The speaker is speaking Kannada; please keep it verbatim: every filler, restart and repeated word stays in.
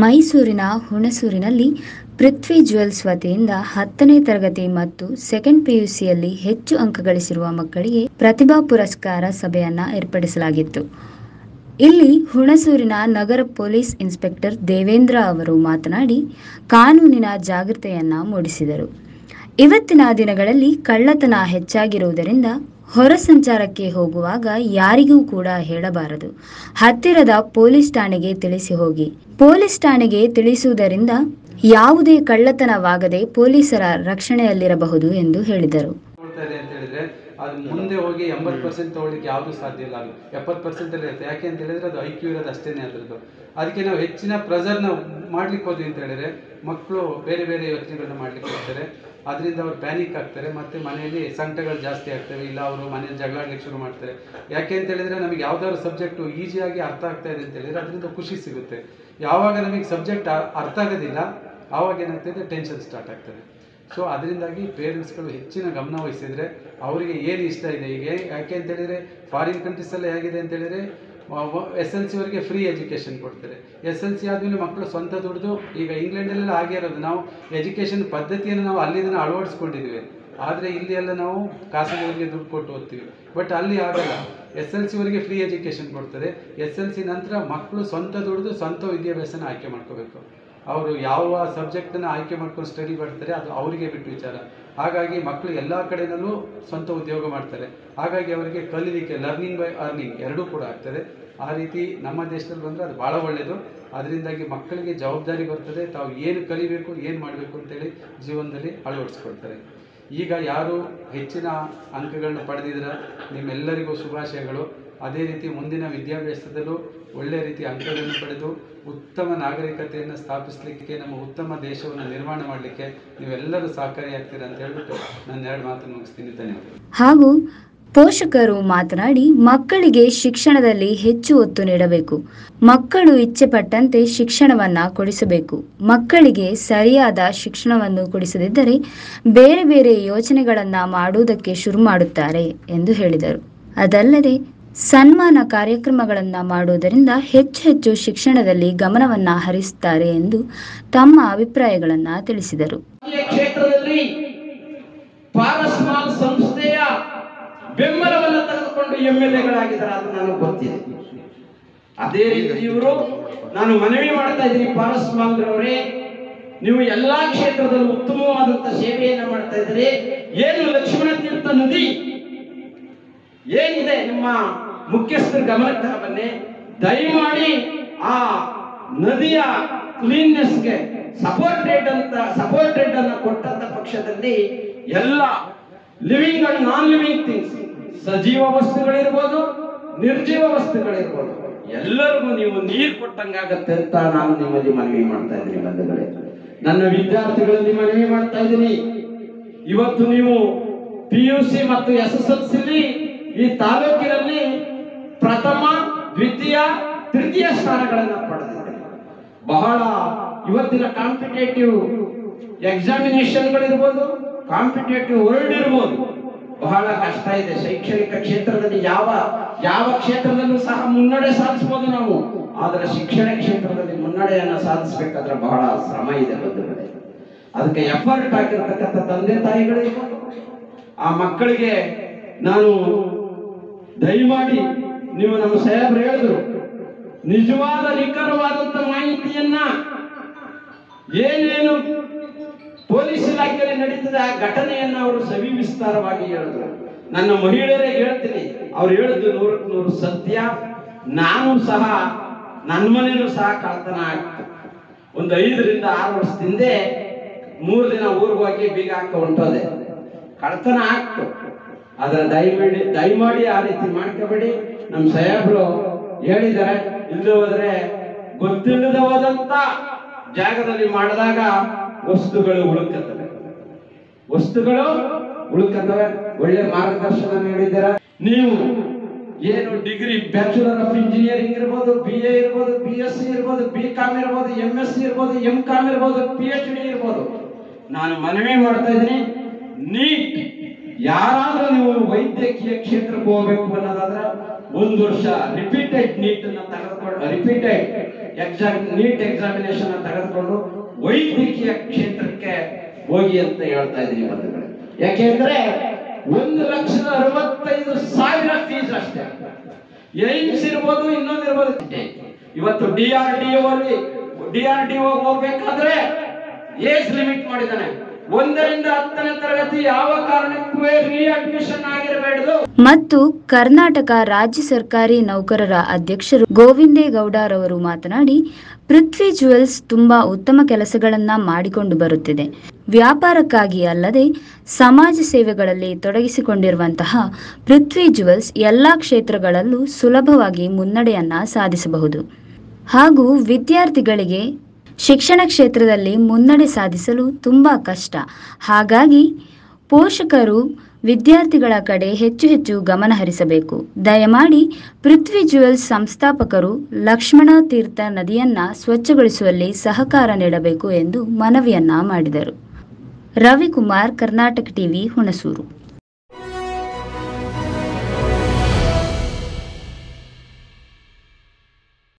ಮೈಸೂರಿನ ಹುಣಸೂರಿನಲ್ಲಿ ಪೃಥ್ವಿ ಜ್ಯುವೆಲ್ಸ್ ವತಿಯಿಂದ ಹತ್ತನೇ ತರಗತಿ ಮತ್ತು ಸೆಕೆಂಡ್ ಪಿಯುಸಿಯಲ್ಲಿ ಹೆಚ್ಚು ಅಂಕ ಗಳಿಸಿರುವ ಮಕ್ಕಳಿಗೆ ಪ್ರತಿಭಾ ಪುರಸ್ಕಾರ ಸಭೆಯನ್ನು ಏರ್ಪಡಿಸಲಾಗಿತ್ತು. ಇಲ್ಲಿ ಹುಣಸೂರಿನ ನಗರ ಪೊಲೀಸ್ ಇನ್ಸ್ಪೆಕ್ಟರ್ ದೇವೇಂದ್ರ ಅವರು ಮಾತನಾಡಿ ಕಾನೂನಿನ ಜಾಗೃತೆಯನ್ನು ಮೂಡಿಸಿದರು. ಇವತ್ತಿನ ದಿನಗಳಲ್ಲಿ ಕಳ್ಳತನ ಹೆಚ್ಚಾಗಿರುವುದರಿಂದ ಹೊರ ಸಂಚಾರಕ್ಕೆ ಹೋಗುವಾಗ ಯಾರಿಗೂ ಕೂಡ ಹೇಳಬಾರದು, ಹತ್ತಿರದ ಪೊಲೀಸ್ ಠಾಣೆಗೆ ತಿಳಿಸಿ ಹೋಗಿ. ಪೊಲೀಸ್ ಠಾಣೆಗೆ ತಿಳಿಸುವುದರಿಂದ ಯಾವುದೇ ಕಳ್ಳತನವಾಗದೆ ಪೊಲೀಸರ ರಕ್ಷಣೆಯಲ್ಲಿರಬಹುದು ಎಂದು ಹೇಳಿದರು. ಅದು ಮುಂದೆ ಹೋಗಿ ಎಂಬತ್ತು ಪರ್ಸೆಂಟ್ ತೊಗೊಳ್ಳಿಕ್ಕೆ ಯಾವುದು ಸಾಧ್ಯ ಇಲ್ಲ, ಅದು ಎಪ್ಪತ್ತು ಪರ್ಸೆಂಟ್ ಅಲ್ಲಿ ಇರುತ್ತೆ. ಯಾಕೆ ಅಂತ ಹೇಳಿದ್ರೆ ಅದು ಐ ಕ್ಯೂ ಇರೋದು ಅಷ್ಟೇನೆ ಅದರದ್ದು. ಅದಕ್ಕೆ ನಾವು ಹೆಚ್ಚಿನ ಪ್ರೆಸರ್ ನಾವು ಮಾಡ್ಲಿಕ್ಕೆ ಹೋದ್ವಿ ಅಂತ ಹೇಳಿದ್ರೆ ಮಕ್ಕಳು ಬೇರೆ ಬೇರೆ ಯೋಚನೆಗಳನ್ನ ಮಾಡ್ಲಿಕ್ಕೆ ಹೋಗ್ತಾರೆ. ಅದರಿಂದ ಅವ್ರು ಪ್ಯಾನಿಕ್ ಆಗ್ತಾರೆ, ಮತ್ತೆ ಮನೆಯಲ್ಲಿ ಸಂಕಟಗಳು ಜಾಸ್ತಿ ಆಗ್ತವೆ, ಇಲ್ಲ ಅವರು ಮನೇಲಿ ಜಗಳಾಡ್ಲಿಕ್ಕೆ ಶುರು ಮಾಡ್ತಾರೆ. ಯಾಕೆ ಅಂತ ಹೇಳಿದ್ರೆ ನಮಗೆ ಯಾವ್ದಾದ್ರು ಸಬ್ಜೆಕ್ಟು ಈಸಿಯಾಗಿ ಅರ್ಥ ಆಗ್ತಾ ಇದೆ ಅಂತ ಹೇಳಿದ್ರೆ ಅದರಿಂದ ಖುಷಿ ಸಿಗುತ್ತೆ. ಯಾವಾಗ ನಮಗೆ ಸಬ್ಜೆಕ್ಟ್ ಅರ್ಥ ಆಗೋದಿಲ್ಲ ಆವಾಗ ಏನಾಗ್ತದೆ, ಟೆನ್ಷನ್ ಸ್ಟಾರ್ಟ್ ಆಗ್ತದೆ. ಸೊ ಅದರಿಂದಾಗಿ ಪೇರೆಂಟ್ಸ್ಗಳು ಹೆಚ್ಚಿನ ಗಮನ ವಹಿಸಿದರೆ ಅವರಿಗೆ ಏನು ಇಷ್ಟ ಇದೆ ಈಗ. ಯಾಕೆ ಅಂತೇಳಿದರೆ ಫಾರಿನ್ ಕಂಟ್ರೀಸಲ್ಲಿ ಹೇಗಿದೆ ಅಂತೇಳಿದರೆ ಎಸ್ ಎಲ್ ಸಿವರೆಗೆ ಫ್ರೀ ಎಜುಕೇಷನ್ ಕೊಡ್ತಾರೆ. ಎಸ್ ಎಲ್ ಸಿ ಆದಮೇಲೆ ಮಕ್ಕಳು ಸ್ವಂತ ದುಡ್ದು, ಈಗ ಇಂಗ್ಲೆಂಡಲ್ಲೆಲ್ಲ ಹಾಗೆ ಇರೋದು, ನಾವು ಎಜುಕೇಷನ್ ಪದ್ಧತಿಯನ್ನು ನಾವು ಅಲ್ಲಿಂದ ಅಳವಡಿಸ್ಕೊಂಡಿದ್ದೀವಿ. ಆದರೆ ಇಲ್ಲಿ ಎಲ್ಲ ನಾವು ಖಾಸಗಿಯವರಿಗೆ ದುಡ್ಡು ಕೊಟ್ಟು ಹೋಗ್ತೀವಿ. ಬಟ್ ಅಲ್ಲಿ ಆಗಲ್ಲ, ಎಸ್ ಎಲ್ ಸಿವರೆಗೆ ಫ್ರೀ ಎಜುಕೇಷನ್ ಕೊಡ್ತಾರೆ. ಎಸ್ ಎಲ್ ಸಿ ನಂತರ ಮಕ್ಕಳು ಸ್ವಂತ ದುಡ್ದು ಸ್ವಂತ ವಿದ್ಯಾಭ್ಯಾಸನ ಆಯ್ಕೆ ಮಾಡ್ಕೋಬೇಕು. ಅವರು ಯಾವ ಸಬ್ಜೆಕ್ಟನ್ನು ಆಯ್ಕೆ ಮಾಡ್ಕೊಂಡು ಸ್ಟಡಿ ಮಾಡ್ತಾರೆ ಅದು ಅವರಿಗೆ ಬಿಟ್ಟು ವಿಚಾರ. ಹಾಗಾಗಿ ಮಕ್ಕಳು ಎಲ್ಲ ಕಡೆಯಲ್ಲೂ ಸ್ವಂತ ಉದ್ಯೋಗ ಮಾಡ್ತಾರೆ. ಹಾಗಾಗಿ ಅವರಿಗೆ ಕಲೀಲಿಕ್ಕೆ ಲರ್ನಿಂಗ್ ಬೈ ಅರ್ನಿಂಗ್ ಎರಡೂ ಕೂಡ ಆಗ್ತದೆ. ಆ ರೀತಿ ನಮ್ಮ ದೇಶದಲ್ಲಿ ಬಂದರೆ ಅದು ಭಾಳ ಒಳ್ಳೆಯದು. ಅದರಿಂದಾಗಿ ಮಕ್ಕಳಿಗೆ ಜವಾಬ್ದಾರಿ ಬರ್ತದೆ, ತಾವು ಏನು ಕಲಿಬೇಕು ಏನು ಮಾಡಬೇಕು ಅಂತೇಳಿ ಜೀವನದಲ್ಲಿ ಅಳವಡಿಸ್ಕೊಳ್ತಾರೆ. ಈಗ ಯಾರು ಹೆಚ್ಚಿನ ಅಂಕಗಳನ್ನ ಪಡೆದಿದ್ರ ನಿಮ್ಮೆಲ್ಲರಿಗೂ ಶುಭಾಶಯಗಳು. ಅದೇ ರೀತಿ ಮುಂದಿನ ವಿದ್ಯಾಭ್ಯಾಸದಲ್ಲೂ ಒಳ್ಳೆಯ ರೀತಿ ಅಂಕಗಳನ್ನು ಪಡೆದು ಉತ್ತಮ ನಾಗರಿಕತೆಯನ್ನು ಸ್ಥಾಪಿಸಲಿಕ್ಕೆ, ನಮ್ಮ ಉತ್ತಮ ದೇಶವನ್ನು ನಿರ್ಮಾಣ ಮಾಡಲಿಕ್ಕೆ ನೀವೆಲ್ಲರೂ ಸಹಕಾರಿಯಾಗ್ತೀರಾ ಅಂತ ಹೇಳ್ಬಿಟ್ಟು ನಾನು ಎರಡು ಮಾತನ್ನು ಮುಗಿಸ್ತೀನಿ. ಧನ್ಯವಾದ. ಹಾಗೂ ಪೋಷಕರು ಮಾತನಾಡಿ ಮಕ್ಕಳಿಗೆ ಶಿಕ್ಷಣದಲ್ಲಿ ಹೆಚ್ಚು ಒತ್ತು ನೀಡಬೇಕು, ಮಕ್ಕಳು ಇಚ್ಛೆ ಪಟ್ಟಂತೆ ಶಿಕ್ಷಣವನ್ನ ಕೊಡಿಸಬೇಕು. ಮಕ್ಕಳಿಗೆ ಸರಿಯಾದ ಶಿಕ್ಷಣವನ್ನು ಕೊಡಿಸದಿದ್ದರೆ ಬೇರೆ ಬೇರೆ ಯೋಚನೆಗಳನ್ನ ಮಾಡುವುದಕ್ಕೆ ಶುರು ಮಾಡುತ್ತಾರೆ ಎಂದು ಹೇಳಿದರು. ಅದಲ್ಲದೆ ಸನ್ಮಾನ ಕಾರ್ಯಕ್ರಮಗಳನ್ನು ಮಾಡುವುದರಿಂದ ಹೆಚ್ಚು ಹೆಚ್ಚು ಶಿಕ್ಷಣದಲ್ಲಿ ಗಮನವನ್ನು ಹರಿಸುತ್ತಾರೆ ಎಂದು ತಮ್ಮ ಅಭಿಪ್ರಾಯಗಳನ್ನು ತಿಳಿಸಿದರು. ಕ್ಷೇತ್ರದಲ್ಲಿ ಪಾರಸ್ಮಾಲ್ ಸಂಸ್ಥೆಯ ಬೆಂಬಲವನ್ನು ತೆಗೆದುಕೊಂಡು ಎಂಎಲ್ಎಗಳಾಗಿದ್ದಾರೆ, ಅದು ನನಗೆ ಗೊತ್ತಿದೆ. ಅದೇ ರೀತಿ ಇವರು, ನಾನು ಮನವಿ ಮಾಡ್ತಾ ಇದ್ದೀನಿ ಪಾರಸ್ಮಾಲ್ ರವರೇ, ನೀವು ಎಲ್ಲಾ ಕ್ಷೇತ್ರದಲ್ಲೂ ಉತ್ತಮವಾದಂತಹ ಸೇವೆಯನ್ನು ಮಾಡ್ತಾ ಇದ್ದೀರಿ. ಏನು ಲಕ್ಷ್ಮಣ ತೀರ್ಥ ನದಿ ಏನಿದೆ ನಿಮ್ಮ ಮುಖ್ಯಸ್ಥರ ಗಮನಕ್ಕೆ ಬನ್ನಿ. ದಯಮಾಡಿ ಆ ನದಿಯ ಕ್ಲೀನ್ನೆಸ್ಗೆ ಸಪೋರ್ಟೆಡ್ ಅಂತ ಸಪೋರ್ಟೆಡ್ ಅನ್ನ ಕೊಟ್ಟಂತ ಪಕ್ಷದಲ್ಲಿ ಎಲ್ಲ living and non living things, ಸಜೀವ ವಸ್ತುಗಳಿರ್ಬೋದು ನಿರ್ಜೀವ ವಸ್ತುಗಳಿರ್ಬೋದು, ಎಲ್ಲರಿಗೂ ನೀವು ನೀರು ಕೊಟ್ಟಂಗಾಗತ್ತೆ ಅಂತ ನಾನು ನಿಮ್ಮಲ್ಲಿ ಮನವಿ ಮಾಡ್ತಾ ಇದ್ದೀನಿ. ಬಂಧುಗಳೇ, ನನ್ನ ವಿದ್ಯಾರ್ಥಿಗಳಲ್ಲಿ ಮನವಿ ಮಾಡ್ತಾ ಇದ್ದೀನಿ, ಇವತ್ತು ನೀವು ಪಿ ಯು ಸಿ ಮತ್ತು ಎಸ್ ಎಸ್ ಎಲ್ ಸಿಲಿ ಈ ತಾಲೂಕಿನಲ್ಲಿ ಪ್ರಥಮ ದ್ವಿತೀಯ ತೃತೀಯ ಸ್ಥಾನಗಳನ್ನು ಪಡೆದಿದೆ. ಬಹಳ ಇವತ್ತಿನ ಕಾಂಪಿಟೇಟಿವ್ ಎಕ್ಸಾಮಿನೇಷನ್ಗಳಿರ್ಬೋದು, ಕಾಂಪಿಟೇಟಿವ್ ವರ್ಲ್ಡ್ ಇರ್ಬೋದು, ಬಹಳ ಕಷ್ಟ ಇದೆ ಶೈಕ್ಷಣಿಕ ಕ್ಷೇತ್ರದಲ್ಲಿ. ಯಾವ ಯಾವ ಕ್ಷೇತ್ರದಲ್ಲೂ ಸಹ ಮುನ್ನಡೆ ಸಾಧಿಸಬಹುದು ನಾವು, ಆದರೆ ಶಿಕ್ಷಣ ಕ್ಷೇತ್ರದಲ್ಲಿ ಮುನ್ನಡೆಯನ್ನು ಸಾಧಿಸಬೇಕಾದ್ರೆ ಬಹಳ ಶ್ರಮ ಇದೆ ಬಂಧುಗಳೇ. ಅದಕ್ಕೆ ಎಫರ್ಟ್ ಆಗಿರ್ತಕ್ಕಂಥ ತಂದೆ ತಾಯಿಗಳಿರ್ಬೋದು, ಆ ಮಕ್ಕಳಿಗೆ ನಾನು ದಯಮಾಡಿ ನೀವು ನಮ್ಮ ಸಾಹೇಬ್ರು ಹೇಳಿದ್ರು ನಿಜವಾದ ನಿಖರವಾದಂತ ಮಾಹಿತಿಯನ್ನ, ಏನೇನು ಪೊಲೀಸ್ ಇಲಾಖೆಯಲ್ಲಿ ನಡೀತದೆ ಆ ಘಟನೆಯನ್ನ ಅವರು ಸವಿವಿಸ್ತಾರವಾಗಿ ಹೇಳಿದ್ರು. ನನ್ನ ಮಹಿಳೆಯರಿಗೆ ಹೇಳ್ತೀನಿ, ಅವ್ರು ಹೇಳಿದ್ರು ನೂರಕ್ಕೆ ನೂರು ಸತ್ಯ. ನಾನು ಸಹ ನನ್ನ ಮನೆಯಲ್ಲೂ ಸಹ ಕಳ್ತನ ಆಗ್ತದೆ. ಒಂದು ಐದರಿಂದ ಆರು ವರ್ಷದಿಂದ ಮೂರು ದಿನ ಊರ್ಗೋಗಿ ಬೀಗ ಹಾಕ ಹೊಂಟೋದೆ, ಕಳ್ತನ ಆಗ್ತು. ಅದರ ದಯಮಾಡಿ ದಯಮಾಡಿ ಆ ರೀತಿ ಮಾಡ್ಕೋಬೇಡಿ. ನಮ್ಮ ಸಾಹೇಬ್ರು ಹೇಳಿದ್ದಾರೆ, ಇಲ್ಲಿ ಹೋದ್ರೆ ಗೊತ್ತಿಲ್ಲದ ಹೋದಂತ ಜಾಗದಲ್ಲಿ ಮಾಡಿದಾಗ ವಸ್ತುಗಳು ಉಳುಕತ್ತವೆ, ವಸ್ತುಗಳು ಉಳುಕತ್ತವೆ. ಒಳ್ಳೆ ಮಾರ್ಗದರ್ಶನ ನೀಡಿದ್ದೀರ ನೀವು. ಏನು ಡಿಗ್ರಿ ಬ್ಯಾಚುಲರ್ ಆಫ್ ಇಂಜಿನಿಯರಿಂಗ್ ಇರ್ಬೋದು, ಬಿ ಎ ಇರ್ಬೋದು, ಬಿ ಎಸ್ ಸಿ ಇರ್ಬೋದು, ಬಿ ಕಾಮ್ ಇರ್ಬೋದು, ಎಂ ಎಸ್ ಸಿ ಇರ್ಬೋದು, ಎಂ ಕಾಮ್ ಇರ್ಬೋದು, ಪಿ ಎಚ್ ಡಿ ಇರ್ಬೋದು, ನಾನು ಮನವಿ ಮಾಡ್ತಾ ಇದ್ದೀನಿ, ನೀಟ್ ಯಾರಾದ್ರೂ ನೀವು ವೈದ್ಯಕೀಯ ಕ್ಷೇತ್ರಕ್ಕೆ ಹೋಗ್ಬೇಕು ಅನ್ನೋದಾದ್ರೆ ಒಂದು ವರ್ಷ ರಿಪೀಟೆಡ್ ನೀಟ್ ಅನ್ನ ತೆಗೆದುಕೊಂಡು ರಿಪೀಟೆಡ್ एग्जाम नीट एग्जामिनेशन ತೆಗೆದುಕೊಂಡು ವೈದ್ಯಕೀಯ ಕ್ಷೇತ್ರಕ್ಕೆ ಹೋಗಿ ಅಂತ ಹೇಳ್ತಾ ಇದೀನಿ ಬಂಧುಗಳೇ. ಯಾಕೆಂದ್ರೆ ಒಂದು ಲಕ್ಷದ ಅರವತ್ತೈದು ಸಾವಿರ ಫೀಸ್ ಅಷ್ಟೇ. ಏಮ್ಸ್ ಇರಬಹುದು ಇನ್ನೊಂದು ಇರಬಹುದು. ಇವತ್ತು ಡಿಆರ್ಡಿಒ ಅಲ್ಲಿ ಡಿಆರ್ಡಿಒ ಹೋಗಬೇಕಾದ್ರೆ ಏಜ್ ಲಿಮಿಟ್ ಮಾಡಿದಾನೆ. ಮತ್ತು ಕರ್ನಾಟಕ ರಾಜ್ಯ ಸರ್ಕಾರಿ ನೌಕರರ ಅಧ್ಯಕ್ಷರು ಗೋವಿಂದೇಗೌಡರವರು ಮಾತನಾಡಿ, ಪೃಥ್ವಿ ಜ್ಯುವೆಲ್ಸ್ ತುಂಬಾ ಉತ್ತಮ ಕೆಲಸಗಳನ್ನ ಮಾಡಿಕೊಂಡು ಬರುತ್ತಿದೆ. ವ್ಯಾಪಾರಕ್ಕಾಗಿ ಅಲ್ಲದೆ ಸಮಾಜ ಸೇವೆಗಳಲ್ಲಿ ತೊಡಗಿಸಿಕೊಂಡಿರುವಂತಹ ಪೃಥ್ವಿ ಜ್ಯುವೆಲ್ಸ್ ಎಲ್ಲಾ ಕ್ಷೇತ್ರಗಳಲ್ಲೂ ಸುಲಭವಾಗಿ ಮುನ್ನಡೆಯನ್ನ ಸಾಧಿಸಬಹುದು ಹಾಗೂ ವಿದ್ಯಾರ್ಥಿಗಳಿಗೆ ಶಿಕ್ಷಣ ಕ್ಷೇತ್ರದಲ್ಲಿ ಮುನ್ನಡೆ ಸಾಧಿಸಲು ತುಂಬಾ ಕಷ್ಟ. ಹಾಗಾಗಿ ಪೋಷಕರು ವಿದ್ಯಾರ್ಥಿಗಳ ಕಡೆ ಹೆಚ್ಚು ಹೆಚ್ಚು ಗಮನ ಹರಿಸಬೇಕು. ದಯಮಾಡಿ ಪೃಥ್ವಿ ಜ್ಯುವೆಲ್ಸ್ ಸಂಸ್ಥಾಪಕರು ಲಕ್ಷ್ಮಣ ತೀರ್ಥ ನದಿಯನ್ನ ಸ್ವಚ್ಛಗೊಳಿಸುವಲ್ಲಿ ಸಹಕಾರ ನೀಡಬೇಕು ಎಂದು ಮನವಿಯನ್ನ ಮಾಡಿದರು. ರವಿಕುಮಾರ್, ಕರ್ನಾಟಕ ಟಿವಿ, ಹುಣಸೂರು.